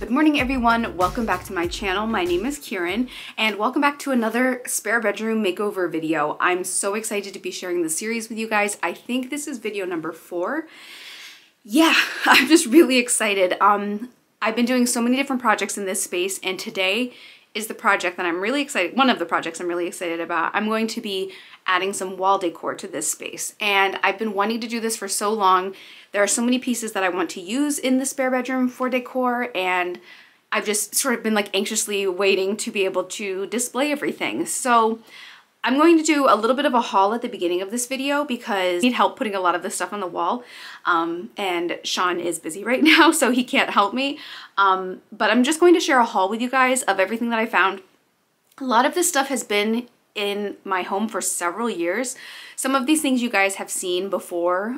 Good morning everyone, welcome back to my channel. My name is Kieran and welcome back to another spare bedroom makeover video. I'm so excited to be sharing this series with you guys. I think this is video number 4. Yeah, I'm just really excited. I've been doing so many different projects in this space, and today is the project that I'm really excited, one of the projects I'm really excited about. I'm going to be adding some wall decor to this space, and I've been wanting to do this for so long. There are so many pieces that I want to use in the spare bedroom for decor, and I've just sort of been like anxiously waiting to be able to display everything. So I'm going to do a little bit of a haul at the beginning of this video because I need help putting a lot of this stuff on the wall, and Sean is busy right now so he can't help me, but I'm just going to share a haul with you guys of everything that I found. A lot of this stuff has been in my home for several years. Some of these things you guys have seen before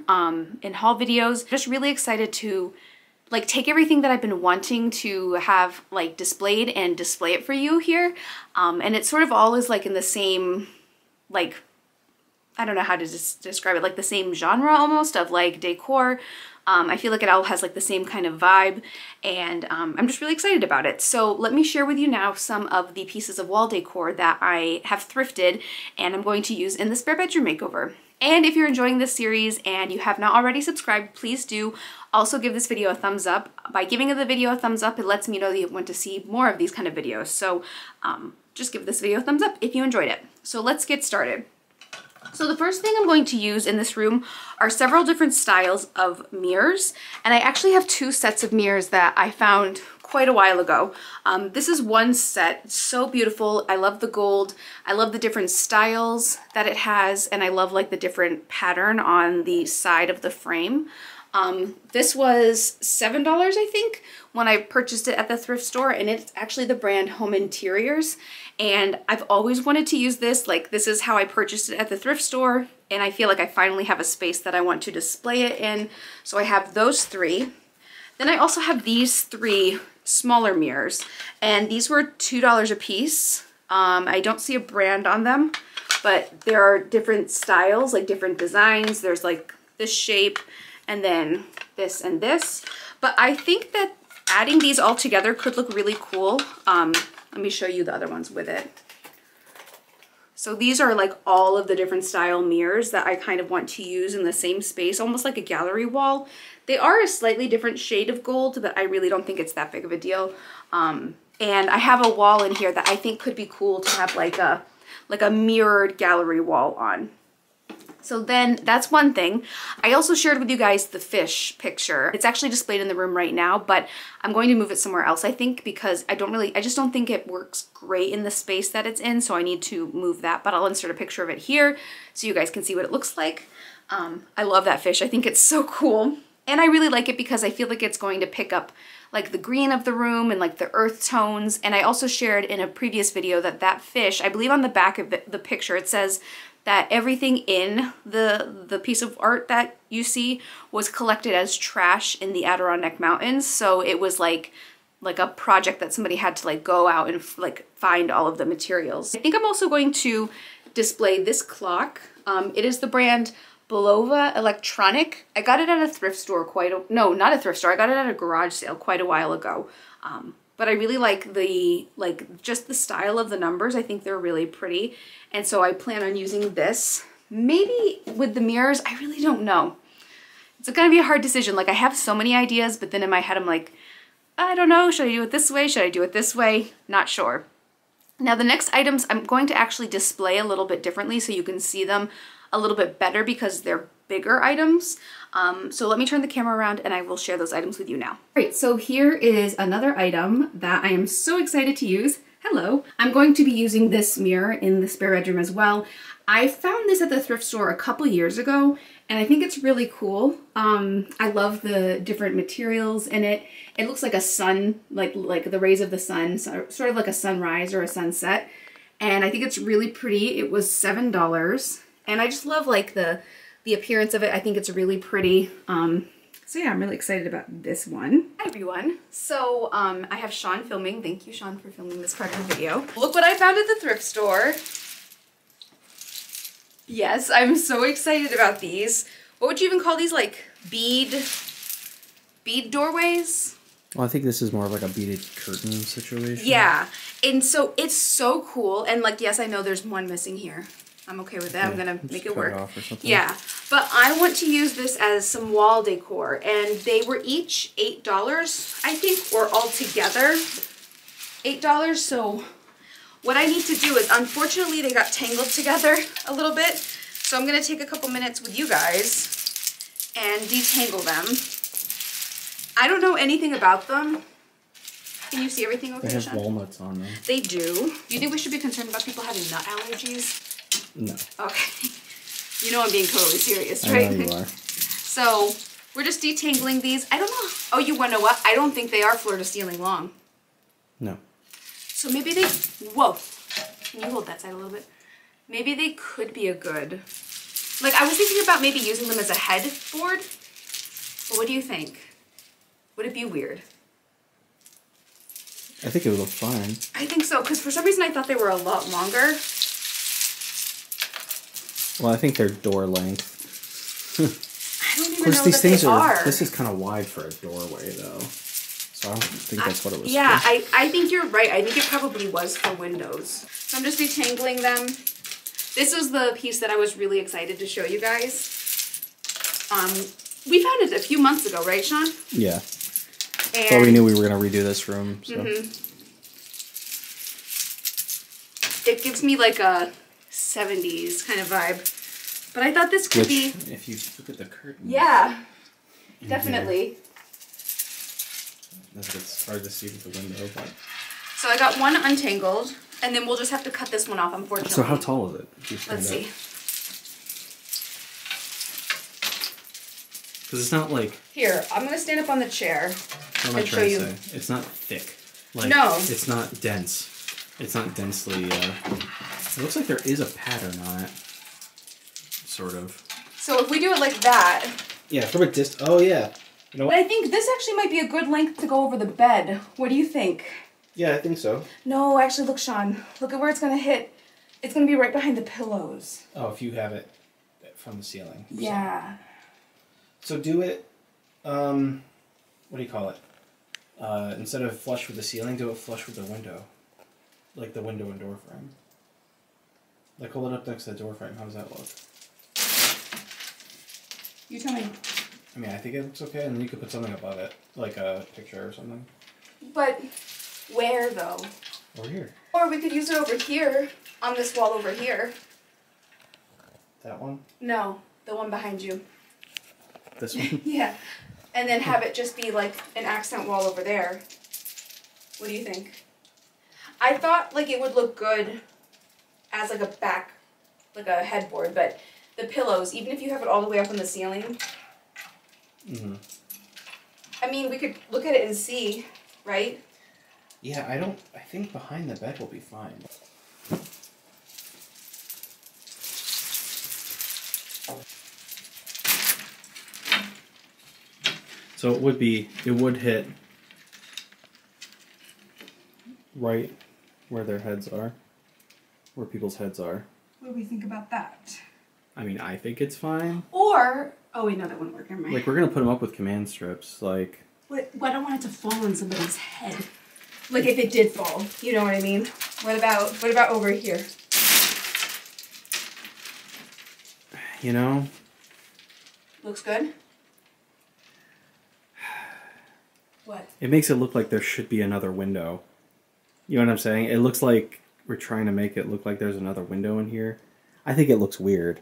in haul videos. Just really excited to like take everything that I've been wanting to have like displayed and display it for you here. And it sort of all is like in the same, like, I don't know how to describe it, like the same genre almost of like decor. I feel like it all has like the same kind of vibe, and I'm just really excited about it. So let me share with you now some of the pieces of wall decor that I have thrifted and I'm going to use in the spare bedroom makeover. And if you're enjoying this series and you have not already subscribed, please do. Also give this video a thumbs up. By giving the video a thumbs up, it lets me know that you want to see more of these kind of videos. So just give this video a thumbs up if you enjoyed it. So let's get started. So the first thing I'm going to use in this room are several different styles of mirrors. And I actually have two sets of mirrors that I found quite a while ago. This is one set, so beautiful. I love the gold. I love the different styles that it has, and I love like the different pattern on the side of the frame. This was $7, I think, when I purchased it at the thrift store, and it's actually the brand Home Interiors, and I've always wanted to use this. Like, this is how I purchased it at the thrift store, and I feel like I finally have a space that I want to display it in, so I have those three. Then I also have these three smaller mirrors, and these were $2 a piece. I don't see a brand on them, but there are different styles, like different designs. There's like this shape and then this and this, but I think that adding these all together could look really cool. Let me show you the other ones with it. So these are like all of the different style mirrors that I kind of want to use in the same space, almost like a gallery wall. They are a slightly different shade of gold, but I really don't think it's that big of a deal. And I have a wall in here that I think could be cool to have like a mirrored gallery wall on. So then that's one thing. I also shared with you guys the fish picture. It's actually displayed in the room right now, but I'm going to move it somewhere else, I think, because I just don't think it works great in the space that it's in, so I need to move that, but I'll insert a picture of it here so you guys can see what it looks like. I love that fish. I think it's so cool. And I really like it because I feel like it's going to pick up like the green of the room and like the earth tones. And I also shared in a previous video that that fish, I believe on the back of the picture, it says that everything in the piece of art that you see was collected as trash in the Adirondack Mountains. So it was like a project that somebody had to like go out and like find all of the materials. I think I'm also going to display this clock. It is the brand Bulova electronic. I got it at a thrift store I got it at a garage sale quite a while ago. But I really like the, like just the style of the numbers. I think they're really pretty. And so I plan on using this. Maybe with the mirrors, I really don't know. It's gonna be a hard decision. Like I have so many ideas, but then in my head I'm like, I don't know, should I do it this way? Should I do it this way? Not sure. Now the next items I'm going to actually display a little bit differently so you can see them a little bit better because they're bigger items. So let me turn the camera around and I will share those items with you now. All right, so here is another item that I am so excited to use. Hello. I'm going to be using this mirror in the spare bedroom as well. I found this at the thrift store a couple years ago and I think it's really cool. I love the different materials in it. It looks like a sun, like the rays of the sun, sort of like a sunrise or a sunset. And I think it's really pretty. It was $7. And I just love like the appearance of it. I think it's really pretty. So yeah, I'm really excited about this one. Hi everyone. So I have Sean filming. Thank you, Sean, for filming this part of the video. Look what I found at the thrift store. Yes, I'm so excited about these. What would you even call these, like bead doorways? Well, I think this is more of like a beaded curtain situation. Yeah. And so it's so cool. And like, yes, I know there's one missing here. I'm okay with that. Yeah, I'm going to make it work. Off or something. Yeah. But I want to use this as some wall decor. And they were each $8, I think, or altogether $8. So what I need to do is, unfortunately, they got tangled together a little bit. So I'm going to take a couple minutes with you guys and detangle them. I don't know anything about them. Can you see everything okay? They have walnuts on them. They do. Do you think we should be concerned about people having nut allergies? No. Okay. You know I'm being totally serious, right? I know you are. So we're just detangling these. I don't know. Oh, you want to know what? I don't think they are floor-to-ceiling long. No. So maybe they... Whoa. Can you hold that side a little bit? Maybe they could be a good... Like, I was thinking about maybe using them as a headboard. But what do you think? Would it be weird? I think it would look fine. I think so, because for some reason I thought they were a lot longer. Well, I think they're door length. I don't even know what they are. This is kind of wide for a doorway, though. So I don't think that's what it was. Yeah, I think you're right. I think it probably was for windows. So I'm just detangling them. This is the piece that I was really excited to show you guys. We found it a few months ago, right, Sean? Yeah. And so we knew we were going to redo this room. So. Mm-hmm. It gives me like a 70s kind of vibe. But I thought this could be... If you look at the curtain. Yeah, definitely. It's hard to see with the window. But... So I got one untangled, and then we'll just have to cut this one off, unfortunately. So how tall is it? Let's see. Because it's not like... Here, I'm going to stand up on the chair and show you. It's not thick. Like, no. It's not dense. It's not densely... It looks like there is a pattern on it. Sort of. So if we do it like that... Yeah, from a distance... Oh, yeah. You know what? But I think this actually might be a good length to go over the bed. What do you think? Yeah, I think so. No, actually, look, Sean. Look at where it's going to hit. It's going to be right behind the pillows. Oh, if you have it from the ceiling. Yeah. So do it, what do you call it? Instead of flush with the ceiling, do it flush with the window. Like the window and door frame. Like hold it up next to the door frame. How does that look? You tell me. I mean, I think it looks okay, and then you could put something above it. Like a picture or something. But where, though? Over here. Or we could use it over here, on this wall over here. That one? No, the one behind you. This one? Yeah. And then have it just be like an accent wall over there. What do you think? I thought like it would look good as like a back, like a headboard, but the pillows, even if you have it all the way up on the ceiling. Mm-hmm. I mean, we could look at it and see, right? Yeah, I think behind the bed will be fine. So it would be, it would hit right where their heads are, where people's heads are. What do we think about that? I mean, I think it's fine. Or, oh wait, no, that wouldn't work, never mind. Like, we're going to put them up with command strips, like... What, well, I don't want it to fall on somebody's head. Like, if it did fall, you know what I mean? What about over here? You know? Looks good? What? It makes it look like there should be another window. You know what I'm saying? It looks like we're trying to make it look like there's another window in here. I think it looks weird.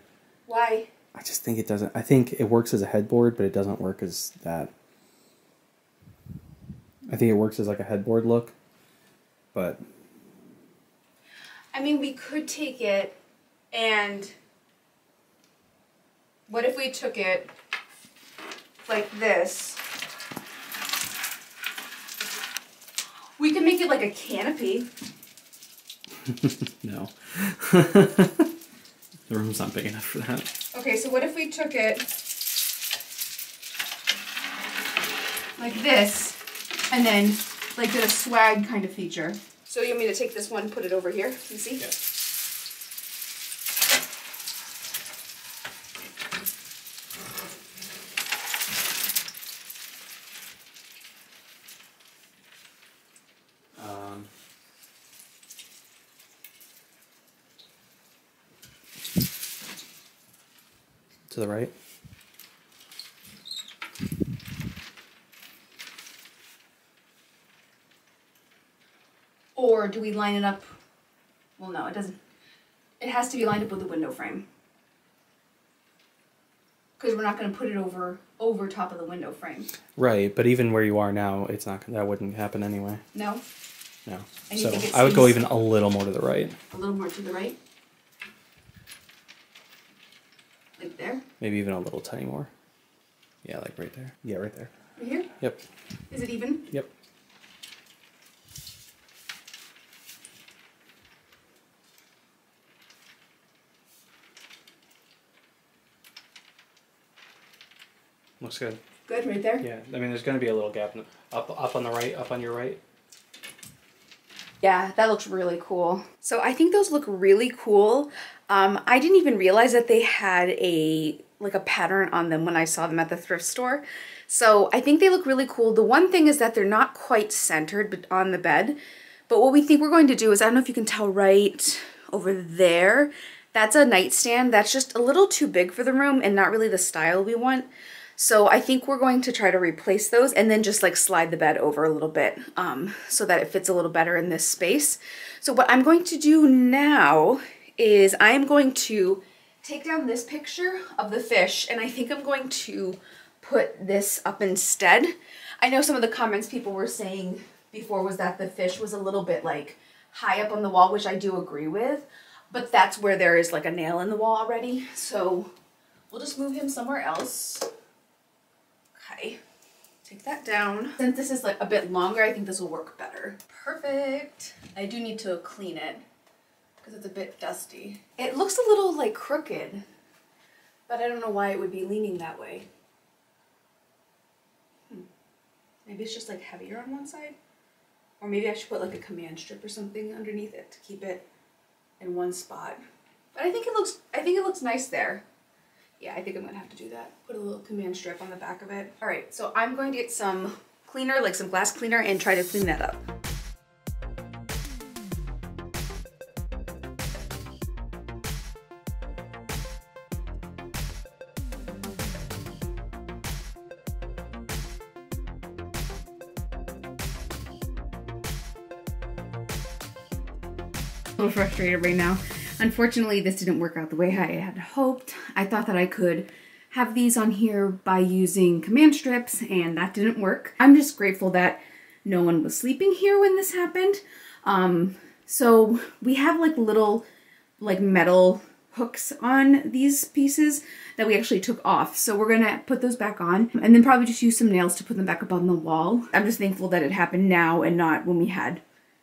Why? I just think it doesn't. I think it works as a headboard, but it doesn't work as that. I think it works as like a headboard look, but... I mean, we could take it and... What if we took it like this? We could make it like a canopy. No. The room's not big enough for that. Okay, so what if we took it like this and then like did a swag kind of feature? So you want me to take this one, put it over here? You see? Yeah. to the right. Or do we line it up? Well, no, it doesn't. It has to be lined up with the window frame, because we're not going to put it over top of the window frame. Right, but even where you are now, it's not, that wouldn't happen anyway. No? No. And so I would go even a little more to the right. A little more to the right? Like there? Maybe even a little tiny more. Yeah, like right there. Yeah, right there. Right here? Yep. Is it even? Yep. Looks good. Good right there? Yeah, I mean, there's going to be a little gap up on the right, up on your right. Yeah, that looks really cool. So I think those look really cool. I didn't even realize that they had a pattern on them when I saw them at the thrift store. So I think they look really cool. The one thing is that they're not quite centered on the bed. But what we think we're going to do is, I don't know if you can tell right over there, that's a nightstand. That's just a little too big for the room and not really the style we want. So I think we're going to try to replace those and then just like slide the bed over a little bit so that it fits a little better in this space. So what I'm going to do now is I'm going to take down this picture of the fish, and I think I'm going to put this up instead. I know some of the comments people were saying before was that the fish was a little bit like high up on the wall, which I do agree with, but that's where there is like a nail in the wall already. So we'll just move him somewhere else. Okay, take that down. Since this is like a bit longer, I think this will work better. Perfect. I do need to clean it because it's a bit dusty. It looks a little like crooked, but I don't know why it would be leaning that way. Maybe it's just like heavier on one side, or maybe I should put like a command strip or something underneath it to keep it in one spot. But I think it looks nice there. Yeah, I think I'm gonna have to do that. Put a little command strip on the back of it. All right, so I'm going to get some cleaner, like some glass cleaner, and try to clean that up. I'm a little frustrated right now. Unfortunately, this didn't work out the way I had hoped. I thought that I could have these on here by using command strips, and that didn't work. I'm just grateful that no one was sleeping here when this happened. So we have like little like metal hooks on these pieces that we actually took off. So we're gonna put those back on and then probably just use some nails to put them back up on the wall. I'm just thankful that it happened now and not when we had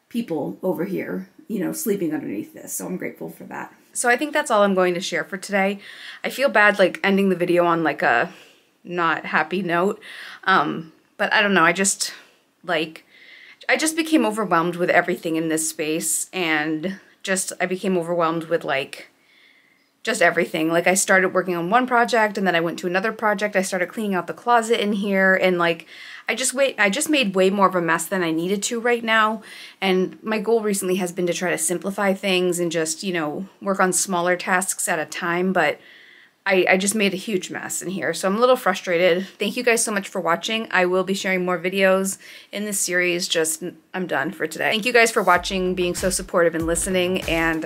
people over here, you know, sleeping underneath this. So I'm grateful for that. So I think that's all I'm going to share for today. I feel bad like ending the video on like a not happy note. But I don't know, I just became overwhelmed with everything in this space, and I became overwhelmed with like just everything. Like I started working on one project and then I went to another project. I started cleaning out the closet in here, and like I just made way more of a mess than I needed to right now. And my goal recently has been to try to simplify things and just, you know, work on smaller tasks at a time, but I just made a huge mess in here, so I'm a little frustrated. Thank you guys so much for watching. I will be sharing more videos in this series. Just I'm done for today. Thank you guys for watching, being so supportive and listening, and